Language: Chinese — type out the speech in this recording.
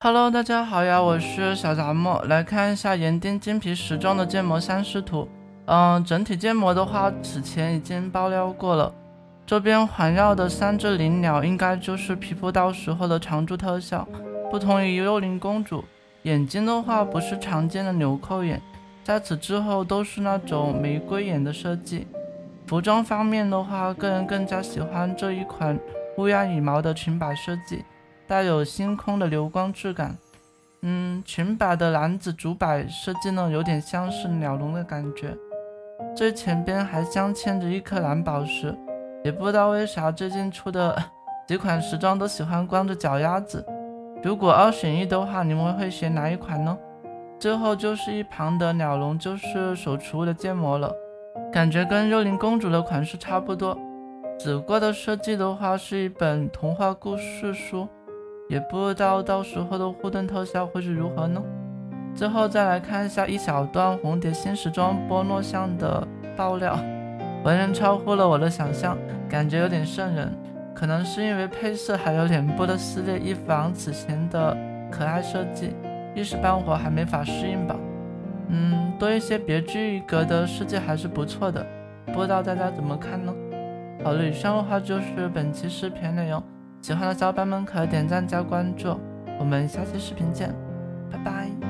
Hello， 大家好呀，我是小杂木，来看一下岩钉精皮石中的建模三视图。整体建模的话，此前已经爆料过了。周边环绕的三只灵鸟，应该就是皮肤到时候的常驻特效。不同于幽灵公主，眼睛的话不是常见的纽扣眼，在此之后都是那种玫瑰眼的设计。服装方面的话，个人更加喜欢这一款乌鸦羽毛的裙摆设计。 带有星空的流光质感，裙摆的篮子主摆设计呢，有点像是鸟笼的感觉。最前边还镶嵌着一颗蓝宝石，也不知道为啥最近出的几款时装都喜欢光着脚丫子。如果2选1的话，你们会选哪一款呢？最后就是一旁的鸟笼，就是首储物的建模了，感觉跟幽灵公主的款式差不多。紫过的设计的话，是一本童话故事书。 也不知道到时候的护盾特效会是如何呢？最后再来看一下一小段红蝶新时装波诺巷的爆料，完全超乎了我的想象，感觉有点瘆人，可能是因为配色还有脸部的撕裂一仿此前的可爱设计，一时半会还没法适应吧。多一些别具一格的设计还是不错的，不知道大家怎么看呢？好了，以上的话就是本期视频内容。 喜欢的小伙伴们可点赞加关注，我们下期视频见，拜拜。